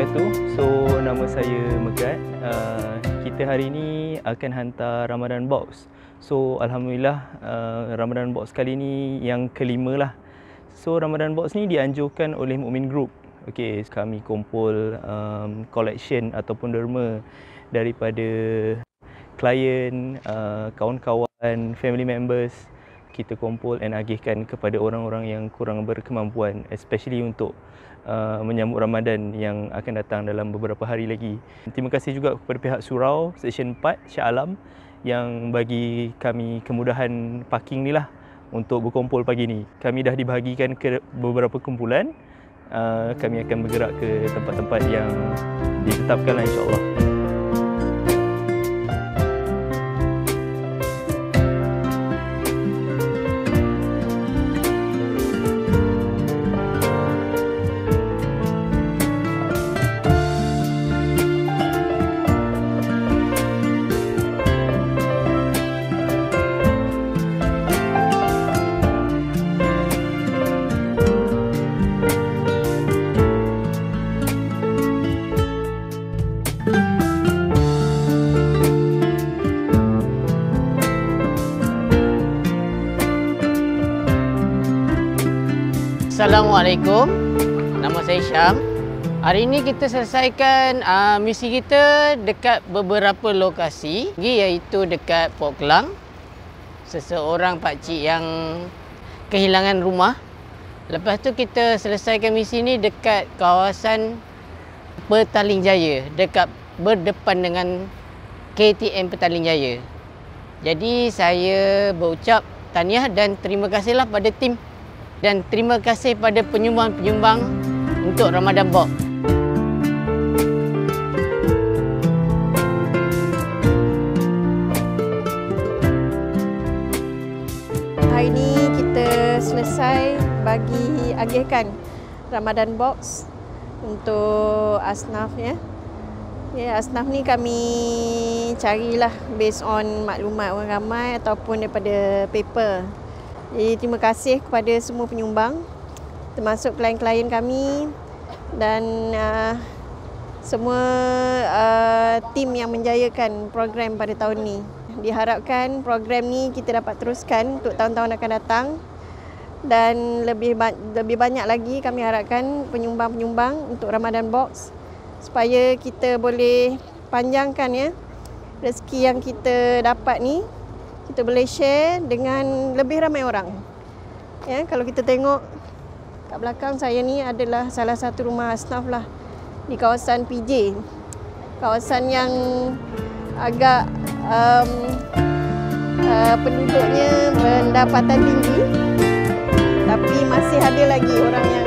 wabarakatuh. So, nama saya Megat. Kita hari ini akan hantar Ramadhan Box. So, Alhamdulillah Ramadhan Box kali ini yang kelima lah. So, Ramadhan Box ni dianjurkan oleh Muqmeen Group. Okey, kami kumpul collection ataupun derma daripada klien, kawan-kawan, family members. Kita kumpul dan agihkan kepada orang-orang yang kurang berkemampuan, especially untuk menyambut Ramadan yang akan datang dalam beberapa hari lagi. Terima kasih juga kepada pihak Surau, Seksyen 4, Syah Alam yang bagi kami kemudahan parking ni lah untuk berkumpul pagi ni. Kami dah dibahagikan ke beberapa kumpulan. Kami akan bergerak ke tempat-tempat yang ditetapkan lah, insyaAllah. Assalamualaikum. Nama saya Syam. Hari ini kita selesaikan misi kita dekat beberapa lokasi, iaitu dekat Port Klang. Seseorang pakcik yang kehilangan rumah. Lepas tu kita selesaikan misi ni dekat kawasan Petaling Jaya, dekat berdepan dengan KTM Petaling Jaya. Jadi saya berucap tahniah dan terima kasihlah pada tim. Dan terima kasih pada penyumbang-penyumbang untuk Ramadhan Box. Hari ini kita selesai bagi agihkan Ramadhan Box untuk Asnaf ya. Ya, Asnaf ni kami carilah based on maklumat orang ramai ataupun daripada paper. Jadi, terima kasih kepada semua penyumbang, termasuk klien-klien kami dan semua tim yang menjayakan program pada tahun ni. Diharapkan program ni kita dapat teruskan untuk tahun-tahun akan datang dan lebih banyak lagi kami harapkan penyumbang-penyumbang untuk Ramadhan Box supaya kita boleh panjangkan ya rezeki yang kita dapat ni. Kita boleh share dengan lebih ramai orang. Ya, kalau kita tengok kat belakang saya ni adalah salah satu rumah asnaf lah di kawasan PJ. Kawasan yang agak penduduknya pendapatan tinggi tapi masih ada lagi orang yang